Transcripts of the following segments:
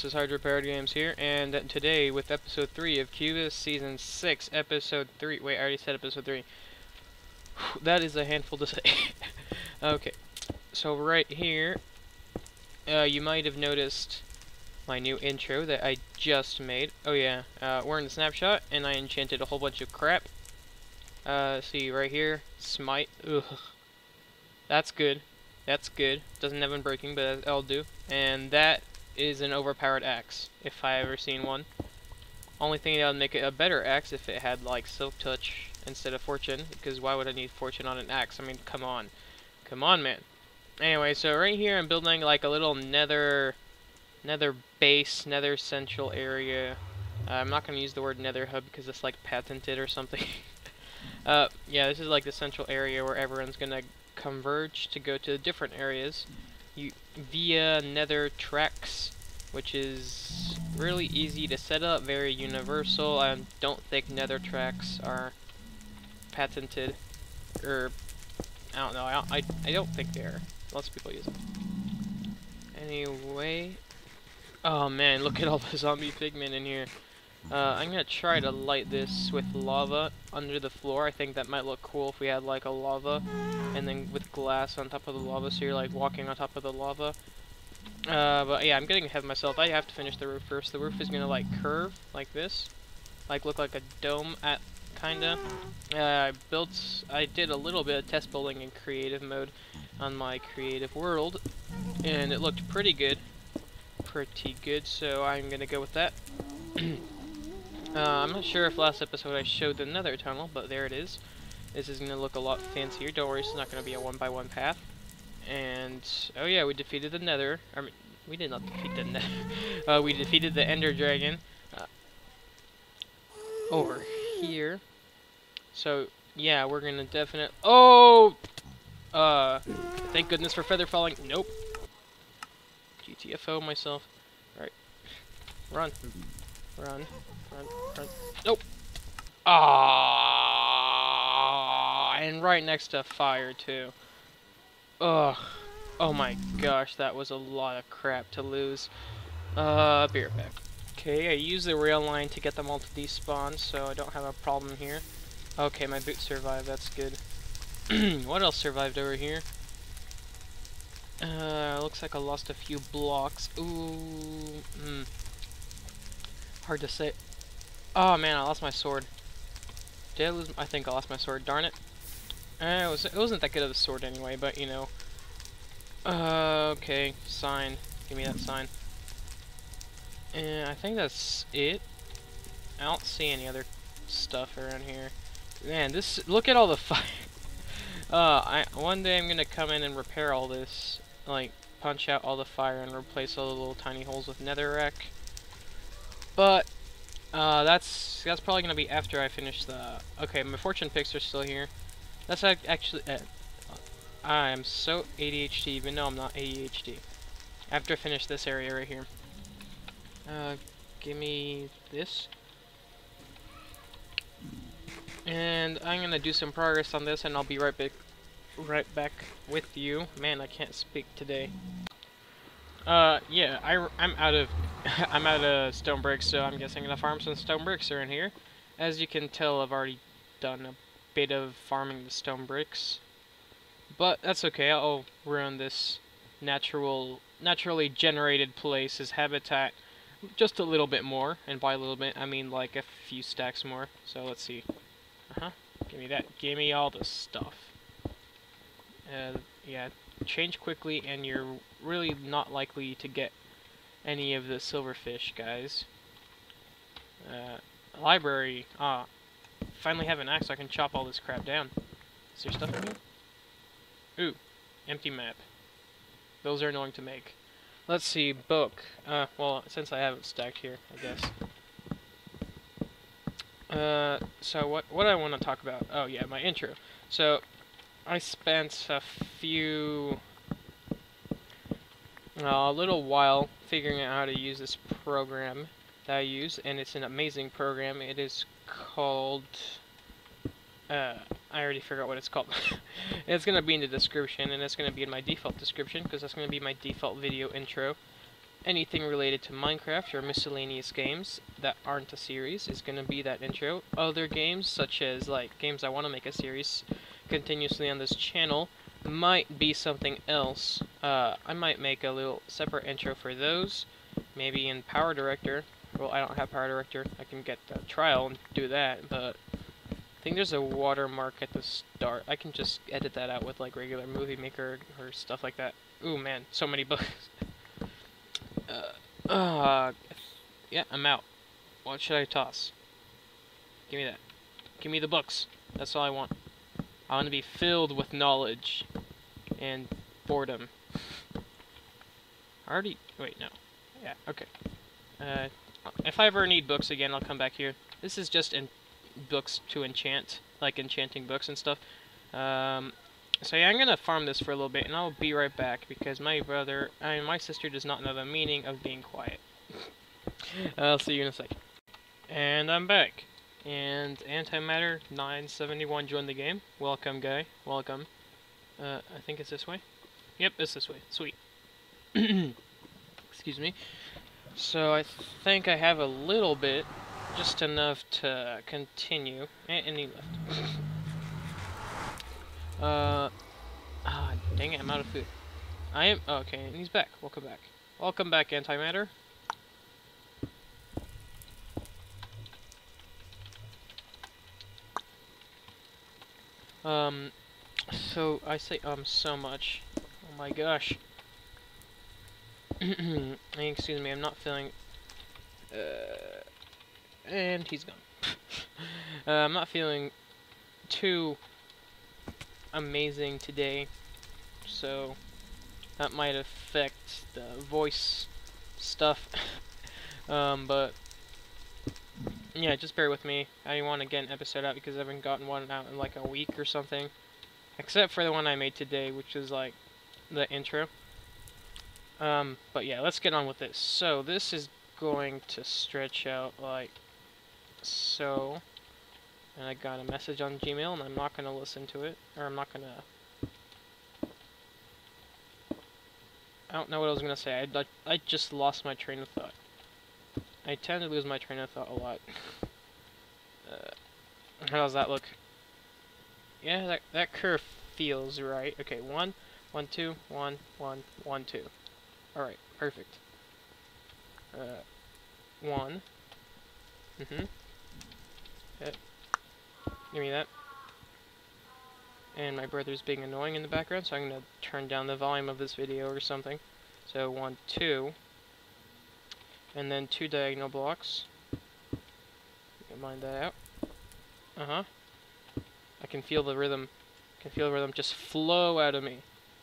This is HydroPowered Games here, and today with episode 3 of Xubis season 6, episode 3. Wait, I already said episode 3. That is a handful to say. Okay, so right here, you might have noticed my new intro that I just made. Oh yeah, we're in the snapshot, and I enchanted a whole bunch of crap. See right here, smite. Ugh, that's good. That's good. Doesn't have unbreaking, but that'll do. And that is an overpowered axe, if I ever seen one. Only thing that would make it a better axe if it had like silk touch instead of fortune, because why would I need fortune on an axe? I mean, come on, come on, man. Anyway, so right here I'm building like a little nether base, nether central area. I'm not gonna use the word nether hub because it's like patented or something. Yeah, this is like the central area where everyone's gonna converge to go to different areas via nether tracks, which is really easy to set up, very universal. I don't think nether tracks are patented, or I don't know, I don't think they are. Lots of people use them. Anyway, oh man, look at all the zombie pigmen in here. I'm gonna try to light this with lava under the floor. I think that might look cool if we had like a lava and then with glass on top of the lava, so you're like walking on top of the lava. But yeah, I'm getting ahead of myself. I have to finish the roof first. The roof is gonna like curve like this, like look like a dome at kinda. I did a little bit of test building in creative mode on my creative world, and it looked pretty good, so I'm gonna go with that. I'm not sure if last episode I showed the nether tunnel, but there it is. This is going to look a lot fancier. Don't worry, it's not going to be a 1x1 path. And, oh yeah, we defeated the nether. I mean, we did not defeat the nether. We defeated the ender dragon. Over here. So, yeah, we're going to definitely... Oh! Thank goodness for feather falling. Nope. GTFO myself. Alright. Run. Run. Run. Run. Nope! Ah! And right next to fire too. Ugh. Oh my gosh, that was a lot of crap to lose. Be right back. Okay, I used the rail line to get them all to despawn, so I don't have a problem here. Okay, my boots survived, that's good. What else survived over here? Looks like I lost a few blocks. Ooh. Hard to say. Oh man, I lost my sword. Did I lose? I think I lost my sword, darn it. It wasn't that good of a sword anyway, but you know. Okay, sign. Give me that sign. And I think that's it. I don't see any other stuff around here. Man, this. Look at all the fire. One day I'm gonna come in and repair all this. Like, punch out all the fire and replace all the little tiny holes with netherrack. But. That's probably gonna be after I finish the. Okay, my fortune picks are still here. That's actually. I am so ADHD, even though I'm not ADHD. I have to finish this area right here. Give me this. And I'm gonna do some progress on this, and I'll be right back with you. Man, I can't speak today. Yeah, I'm out of. I'm out of stone bricks, so I'm guessing I'm gonna farm some stone bricks are in here. As you can tell, I've already done a bit of farming the stone bricks, but that's okay. I'll ruin this naturally generated place's habitat just a little bit more, and by a little bit I mean like a few stacks more. So let's see. Give me that. Give me all the stuff. Yeah, change quickly, and you're really not likely to get any of the silverfish, guys. Library. Finally have an axe so I can chop all this crap down. Is there stuff in here? Ooh, empty map. Those are annoying to make. Let's see, book. Well, since I haven't stacked here, I guess. So what I want to talk about? Oh yeah, my intro. So, I spent a few. A little while figuring out how to use this program that I use, and it's an amazing program. It is called I already forgot what it's called. It's gonna be in the description, and it's gonna be in my default description because that's gonna be my default video intro. anything related to Minecraft or miscellaneous games that aren't a series is going to be that intro. Other games, such as like games I want to make a series continuously on this channel, might be something else. I might make a little separate intro for those, maybe in Power Director. Well, I don't have Power Director. I can get the trial and do that, but I think there's a watermark at the start. I can just edit that out with like regular Movie Maker or stuff like that. Ooh, man, so many bugs. Yeah, I'm out. What should I toss? Give me that. Give me the books. That's all I want. I want to be filled with knowledge and boredom. I already... wait, no. Yeah, okay. If I ever need books again, I'll come back here. This is just books to enchant, like enchanting books and stuff. So yeah, I'm going to farm this for a little bit, and I'll be right back, because my sister does not know the meaning of being quiet. I'll see you in a second. And I'm back. And AntiMatter971 joined the game. Welcome, guy. Welcome. I think it's this way? Yep, it's this way. Sweet. Excuse me. So I think I have a little bit, just enough to continue. And he left. Dang it, I'm out of food. Okay, and he's back. Welcome back. Welcome back, Antimatter. So I say so much. Oh my gosh. Excuse me, I'm not feeling. And he's gone. I'm not feeling too amazing today, so that might affect the voice stuff. But yeah, just bear with me. I want to get an episode out because I haven't gotten one out in like a week or something, except for the one I made today, which is like the intro. But yeah, let's get on with this. So this is going to stretch out like so. And I got a message on Gmail, and I'm not going to listen to it. Or I'm not going to... I don't know what I was going to say. I just lost my train of thought. I tend to lose my train of thought a lot. How does that look? Yeah, that curve feels right. Okay, 1, 1, 2, 1, 1, 1, 2. Alright, perfect. 1. Mm-hmm. Yep. Give me that. And my brother's being annoying in the background, so I'm going to turn down the volume of this video or something. So 1, 2. And then 2 diagonal blocks. Don't mind that out. Uh-huh. I can feel the rhythm. I can feel the rhythm just flow out of me.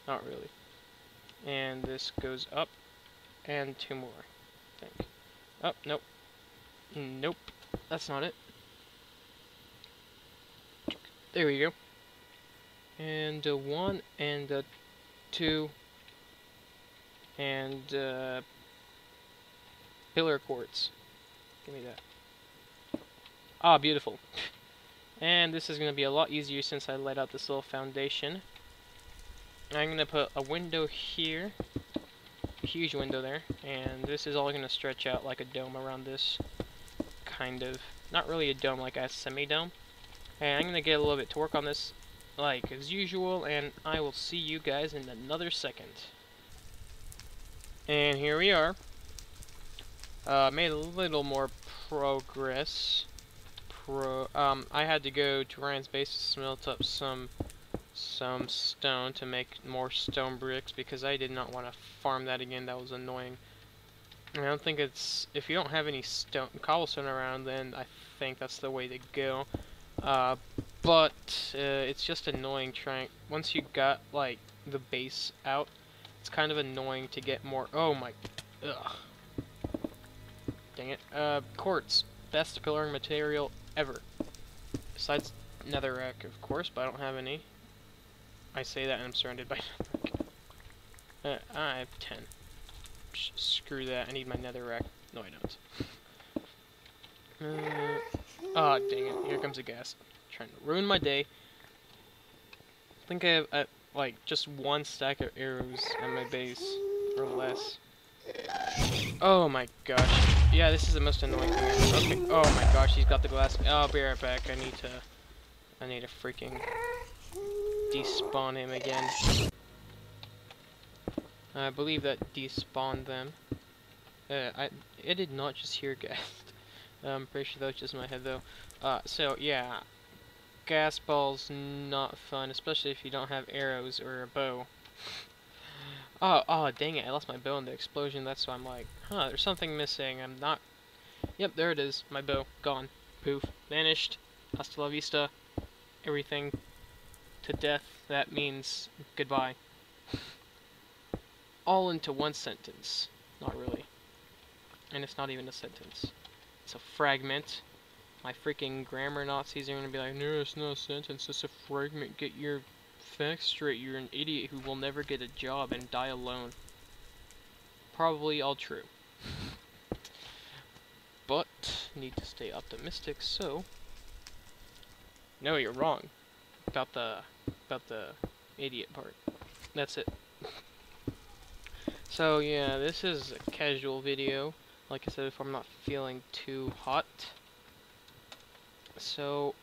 Not really. And this goes up. And 2 more, I think. Oh, nope. Nope. That's not it. There we go. And 1, and 2, and pillar quartz. Give me that. Ah, beautiful. And this is going to be a lot easier since I laid out this little foundation. I'm going to put a window here, a huge window there, and this is all going to stretch out like a dome around this, kind of. Not really a dome, like a semi-dome. And I'm going to get a little bit to work on this, like as usual, and I will see you guys in another second. And here we are. Made a little more progress. I had to go to Ryan's base to smelt up some stone to make more stone bricks because I did not want to farm that again. That was annoying. And I don't think it's... if you don't have any stone cobblestone around, then I think that's the way to go. But it's just annoying trying... once you got, like, the base out, it's kind of annoying to get more... oh my... ugh. Dang it. Quartz. Best pillaring material ever. Besides netherrack, of course, but I don't have any. I say that and I'm surrounded by netherrack. I have 10. Screw that, I need my netherrack. No, I don't. Oh, dang it. Here comes a ghast. Trying to ruin my day. I think I have, like, just 1 stack of arrows at my base, or less. Oh my gosh. Yeah, this is the most annoying thing. Okay. Oh my gosh, he's got the glass. I'll be right back. I need to freaking despawn him again. I believe that despawned them. I did not just hear gas. I'm pretty sure that was just my head though. So yeah, gas balls not fun, especially if you don't have arrows or a bow. Oh, dang it, I lost my bow in the explosion, that's why I'm like, huh, there's something missing, I'm not... Yep, there it is, my bow, gone, poof, vanished, hasta la vista, everything to death, that means goodbye. All into one sentence, not really. And it's not even a sentence, it's a fragment. My freaking grammar Nazis are going to be like, no, it's not a sentence, it's a fragment, get your... facts straight, you're an idiot who will never get a job and die alone. Probably all true. But, need to stay optimistic, so... No, you're wrong. About the idiot part. That's it. So, yeah, this is a casual video. Like I said before, I'm not feeling too hot. So...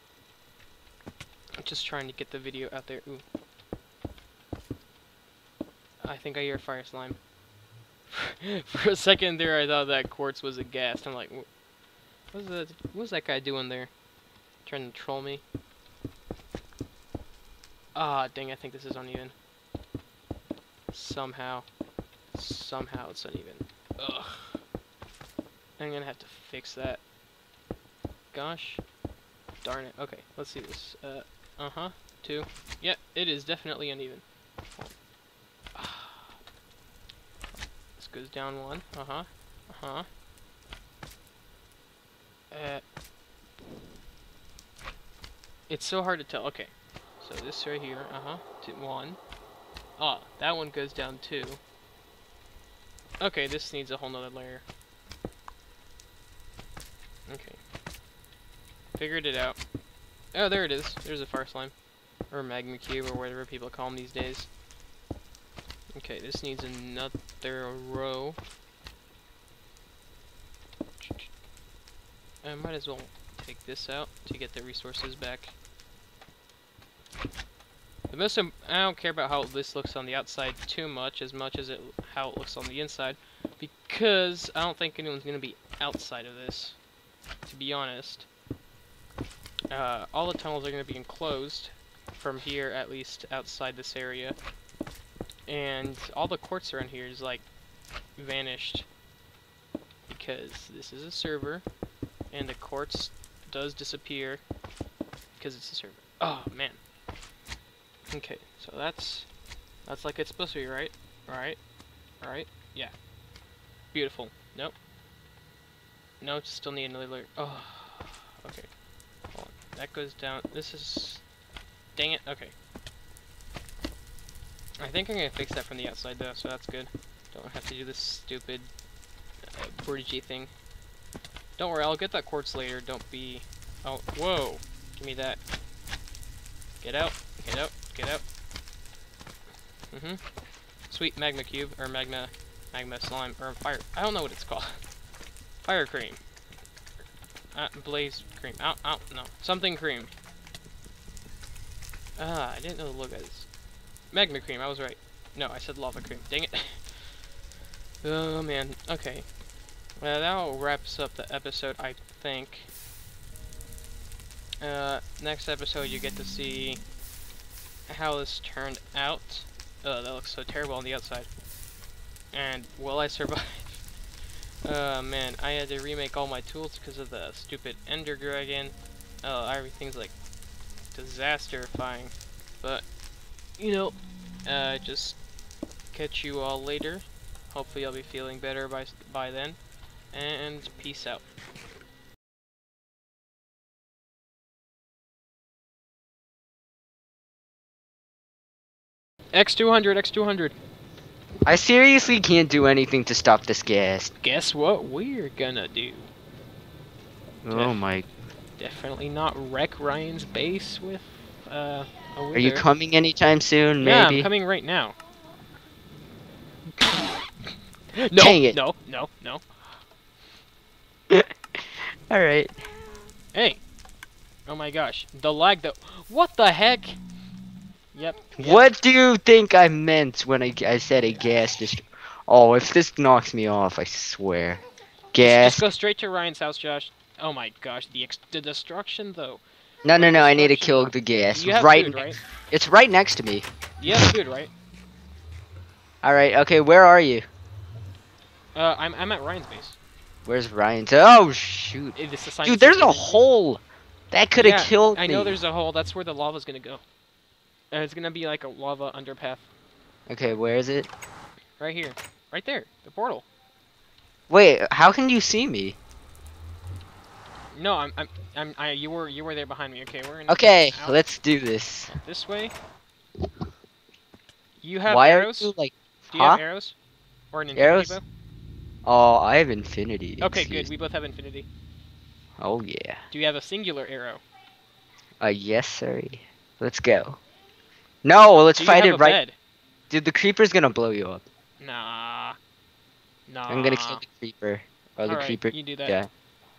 just trying to get the video out there. Ooh. I think I hear fire slime. For a second there, I thought that quartz was a gas. I'm like, what's that guy doing there? Trying to troll me? Ah, dang, I think this is uneven. Somehow it's uneven. Ugh. I'm gonna have to fix that. Gosh. Darn it. Okay, let's see this. Two. Yep, it is definitely uneven. This goes down one. It's so hard to tell. Okay. So this right here. Two. One. Ah, that one goes down two. Okay, this needs a whole nother layer. Okay. Figured it out. Oh, there it is. There's a fire slime. Or magma cube, or whatever people call them these days. Okay, this needs another row. I might as well take this out to get the resources back. I don't care about how this looks on the outside too much as how it looks on the inside, because I don't think anyone's going to be outside of this, to be honest. All the tunnels are going to be enclosed from here, at least outside this area, and all the quartz around here is like vanished because this is a server and the quartz does disappear because it's a server. Oh man. Okay, so that's like it's supposed to be, right? All right. Yeah. Beautiful. Nope. No, still need another layer. Oh. Okay. That goes down. This is... dang it. Okay. I think I'm going to fix that from the outside, though, so that's good. Don't have to do this stupid bridgey thing. Don't worry, I'll get that quartz later. Don't be... oh, whoa! Give me that. Get out. Get out. Get out. Mm-hmm. Sweet magma cube, or magma slime, or fire... I don't know what it's called. Fire cream. Blaze cream. Ow, no. Something cream. I didn't know the logo of this. Magma cream, I was right. No, I said lava cream. Dang it. Oh, man. Okay. Well, that wraps up the episode, I think. Next episode, you get to see how this turned out. That looks so terrible on the outside. And will I survive? Man, I had to remake all my tools because of the stupid Ender Dragon. Everything's like disasterifying. But you know, just catch you all later. Hopefully, I'll be feeling better by then. And peace out. X200. I seriously can't do anything to stop this gas. Guess what we're gonna do? Oh my... definitely not wreck Ryan's base with, a wither. Are you coming anytime soon, maybe? Yeah, I'm coming right now. No, dang it. No, no, no. Alright. Hey. Oh my gosh. The lag though. What the heck? Yep. What do you think I meant when I said a gas district? Oh, if this knocks me off, I swear. Gas. Just go straight to Ryan's house, Josh. Oh my gosh. The destruction though. No, no, no. I need to kill the gas. You have food, right? It's right next to me. You have food, right? Alright. Okay, where are you? I'm at Ryan's base. Where's Ryan's? Oh shoot! Dude, there's a hole. That could have killed me. I know there's a hole. That's where the lava's gonna go. And it's gonna be like a lava underpath. Okay, where is it? Right here, right there, the portal. Wait, how can you see me? No, you were there behind me. Okay, we're in. Okay, let's do this. This way. You have arrows? Do you have arrows? Or an infinity bow? Oh, I have infinity. Okay, good. We both have infinity. Oh yeah. Do you have a singular arrow? Yes, sir. Let's go. No, let's fight it right. Bed? Dude, the creeper's gonna blow you up. Nah. Nah. I'm gonna kill the creeper. Or the creeper. You do that. Yeah.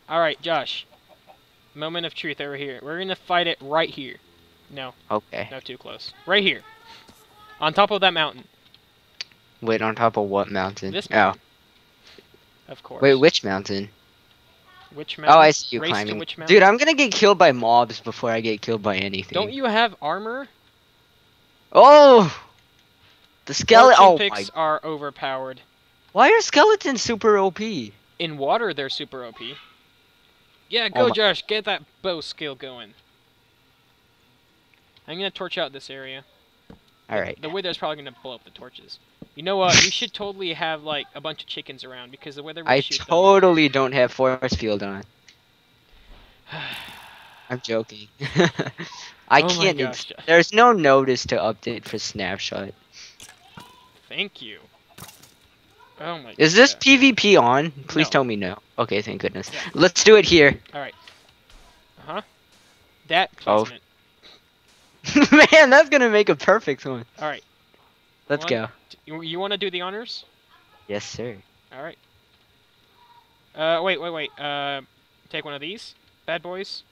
All right, Josh. Moment of truth over here. We're gonna fight it right here. No. Okay. No, too close. Right here. On top of that mountain. Wait, on top of what mountain? This mountain. Oh. Of course. Wait, which mountain? Which mountain? Oh, I see you climbing. Dude, I'm gonna get killed by mobs before I get killed by anything. Don't you have armor? Oh! The skeleton. Fortune picks are overpowered. Why are skeletons super OP? In water, they're super OP. Yeah, go Josh, get that bow skill going. I'm gonna torch out this area. Alright. The weather's probably gonna blow up the torches. You know what? We should totally have like a bunch of chickens around because the weather. I totally don't have force field on. I'm joking. I can't. Gosh, there's no notice to update for snapshot. Thank you. Oh my. Is this PvP on? Please tell me no. Okay, thank goodness. Yeah. Let's do it here. All right. Uh huh. That placement. Oh. Man, that's gonna make a perfect one. All right. Let's go. You want to do the honors? Yes, sir. All right. Wait, wait, wait. Take one of these bad boys.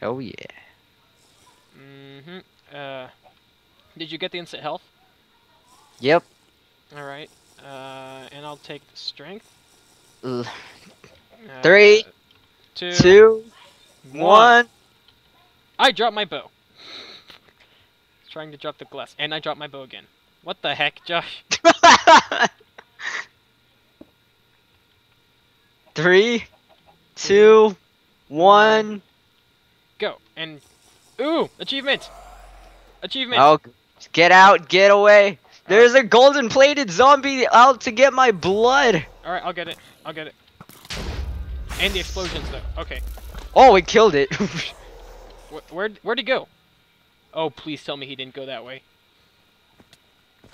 Oh yeah. Mhm. Did you get the instant health? Yep. All right. And I'll take the strength. 3, 2, 1. I dropped my bow. Trying to drop the glass, and I dropped my bow again. What the heck, Josh? 3, 2, 1. Go and ooh, achievement! Achievement! Oh, get out! Get away! There's a golden-plated zombie out to get my blood. All right, I'll get it. I'll get it. And the explosions, though. Okay. Oh, it killed it. Where'd he go? Oh, please tell me he didn't go that way.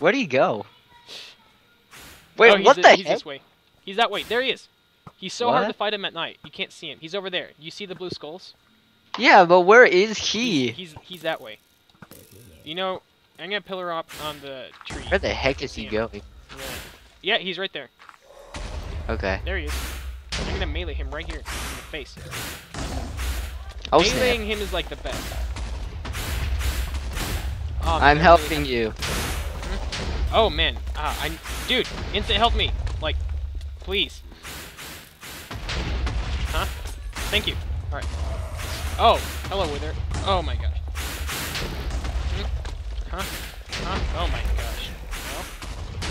Where'd he go? Wait, oh, what the heck? He's this way. He's that way. There he is. He's so hard to fight him at night. You can't see him. He's over there. You see the blue skulls? Yeah, but where is he? He's that way. You know. I'm gonna pillar up on the tree. Where the heck is he going? Yeah, he's right there. Okay. There he is. I'm gonna melee him right here in the face. Oh, meleeing him is like the best. Oh, I'm helping you. Hmm? Oh man, dude, instant help me, like, please. Huh? Thank you. All right. Oh, hello, Wither. Oh my gosh. Huh? Huh? Oh my gosh.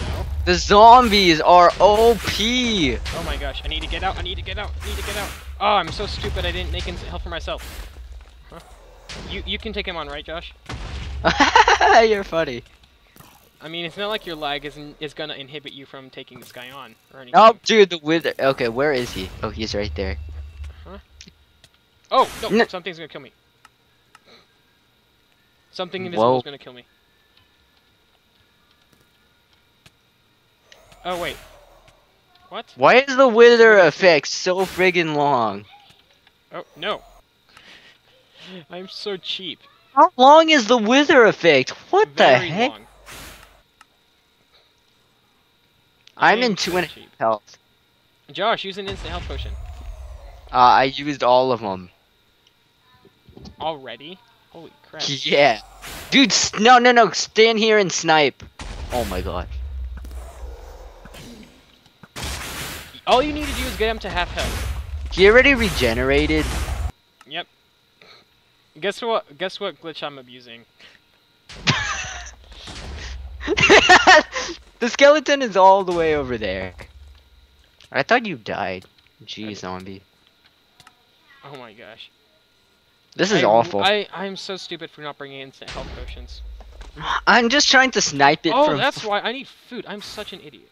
No. No. The zombies are OP! Oh my gosh, I need to get out, I need to get out, I need to get out. Oh, I'm so stupid I didn't make instant help for myself. Huh? You can take him on, right, Josh? You're funny. I mean, it's not like your lag is gonna inhibit you from taking this guy on or anything. Oh, dude, the wither. Okay, where is he? Oh, he's right there. Huh? Oh, no, something's gonna kill me. Something invisible is gonna kill me. Oh wait, what? Why is the wither effect so friggin' long? Oh no, I'm so cheap. How long is the wither effect? What the heck? Long. I'm in 2.5 health. Josh, use an instant health potion. I used all of them. Already? Holy crap. Yeah. Dude, no, stand here and snipe. Oh my god. All you need to do is get him to half health. He already regenerated. Yep. Guess what glitch I'm abusing. The skeleton is all the way over there. I thought you died. Jeez, zombie. Oh my gosh. This is awful. I'm so stupid for not bringing instant health potions. I'm just trying to snipe it from... Oh, that's why I need food. I'm such an idiot.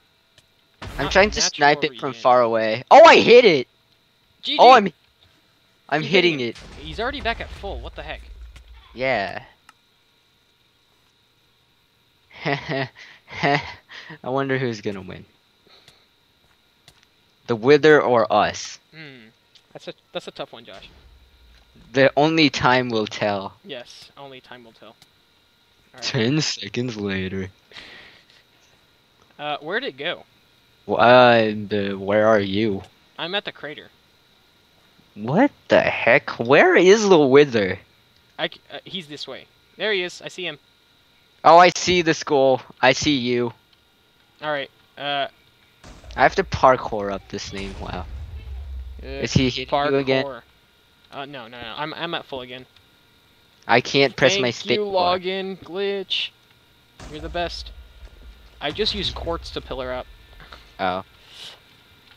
I'm trying to snipe it from far away. Oh, I hit it! GG. Oh, I'm hitting it. He's already back at full. What the heck? Yeah. I wonder who's gonna win. The Wither or us? Hmm. That's a tough one, Josh. The only time will tell. Yes, only time will tell. Right. 10 seconds later. Where'd it go? Well, where are you? I'm at the crater. What the heck? Where is the Wither? He's this way. There he is. I see him. Oh, I see the skull. I see you. Alright, I have to parkour up this thing. Wow. Is he hitting you again? No. I'm at full again. I can't press my stick. Thank you, login glitch. You're the best. I just used quartz to pillar up. Oh.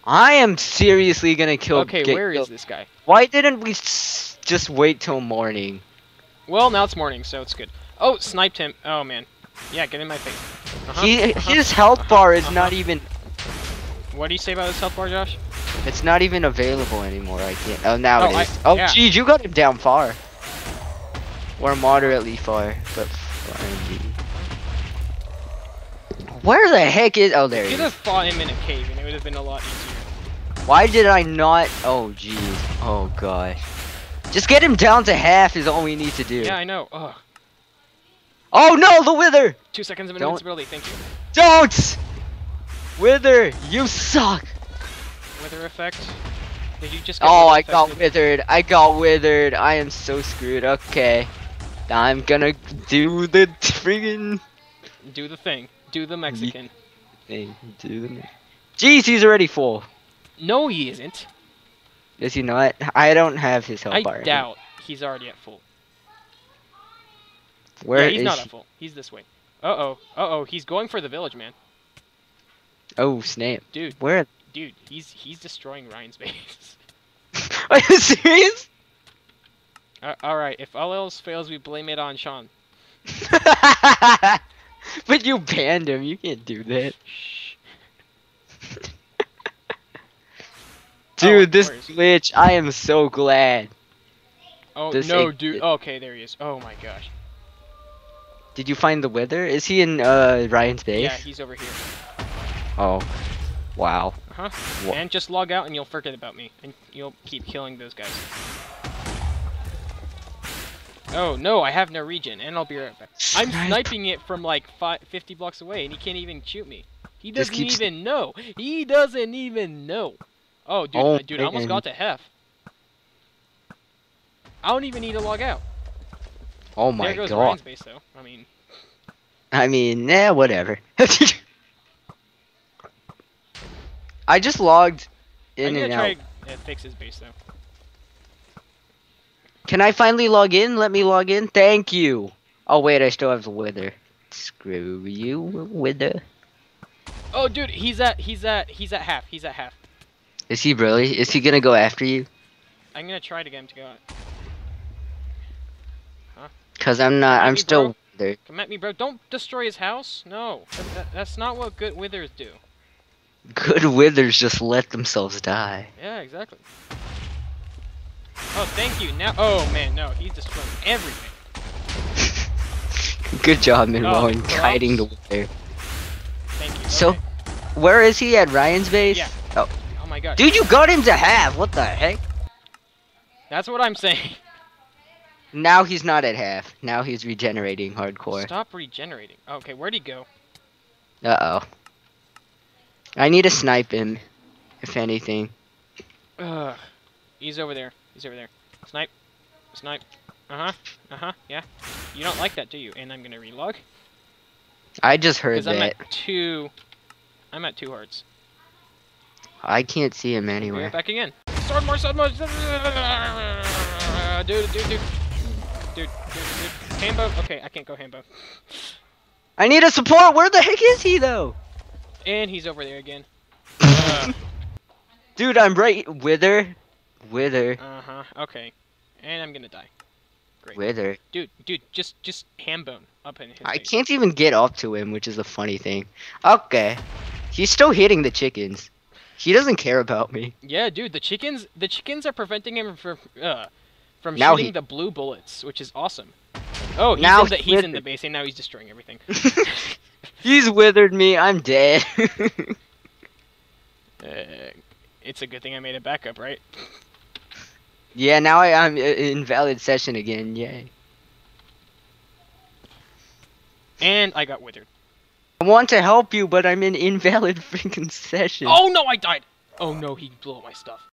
I am seriously gonna kill. Okay, where is this guy? Why didn't we just wait till morning? Well, now it's morning, so it's good. Oh, sniped him. Oh man. Yeah, get in my face. His health bar is not even. What do you say about his health bar, Josh? It's not even available anymore. I can't. Oh, now it is. Oh, geez, you got him down far. Or moderately far, but far indeed. Where the heck is? Oh, there he is. You could have fought him in a cave, and it would have been a lot easier. Why did I not? Oh, geez. Oh, gosh. Just get him down to half is all we need to do. Yeah, I know. Ugh. Oh no, the Wither! 2 seconds of invincibility, thank you. Don't! Wither, you suck! Wither effect? Did you just get I got withered. I got withered. I am so screwed. Okay. I'm gonna do the friggin'... Do the thing. Do the Mexican. Jeez, he's already full. No, he isn't. Is he not? I don't have his health bar. I doubt he's already at full. Where he's not at full. He's this way. Uh-oh. Uh-oh. He's going for the village, man. Oh, snap. Dude. Where? Dude, he's destroying Ryan's base. Are you serious? Alright, if all else fails, we blame it on Sean. But you banned him. You can't do that. Shh. Dude, this glitch. I am so glad. Oh, no, dude. Okay, there he is. Oh, my gosh. Did you find the Wither? Is he in Ryan's base? Yeah, he's over here. Oh, wow. And just log out, and you'll forget about me, and you'll keep killing those guys. Oh no, I have no regen, and I'll be right back. I'm sniping it from like 50 blocks away, and he can't even shoot me. He doesn't even know. He doesn't even know. Oh, dude, I almost got to half. I don't even need to log out. Oh my god. There goes Ryan's base, though. I mean, nah, whatever. I just logged in and out. I'm gonna try to fix his base, though. Can I finally log in? Let me log in. Thank you. Oh, wait, I still have the Wither. Screw you, Wither. Oh, dude, he's at half. He's at half. Is he really? Is he gonna go after you? I'm gonna try to get him to go out. Cause I'm not. I'm still there. Come at me, bro! Don't destroy his house. No, that's not what good withers do. Good withers just let themselves die. Yeah, exactly. Oh, thank you. Now, oh man, no, he's destroying everything. Good job, Minwall, in kiting the wither. Thank you. So, where is he at Ryan's base? Yeah. Oh. Oh my god. Dude, you got him to half. What the heck? That's what I'm saying. Now he's not at half. Now he's regenerating hardcore. Stop regenerating. Okay, where'd he go? Uh-oh. I need to snipe him, if anything. He's over there. He's over there. Snipe. Snipe. Uh-huh. Uh-huh. Yeah. You don't like that, do you? And I'm gonna relog. I just heard that. I'm at two hearts. I can't see him anywhere. Back again. Sword more, sword more. Dude. Hambo. Okay, I can't go Hambo. I need a support. Where the heck is he though? And he's over there again. Dude, I'm right. Wither. Uh-huh. Okay. And I'm gonna die. Great. Wither. Dude, just ham bone up in his face. I can't even get up to him, which is a funny thing. Okay. He's still hitting the chickens. He doesn't care about me. Yeah, dude, the chickens are preventing him from shooting the blue bullets, which is awesome. Oh, he's in the base, and now he's destroying everything. He's withered me. I'm dead. It's a good thing I made a backup, right? Yeah, now I'm invalid session again. Yay. And I got withered. I want to help you, but I'm in invalid freaking session. Oh no, I died. Oh no, he blew up my stuff.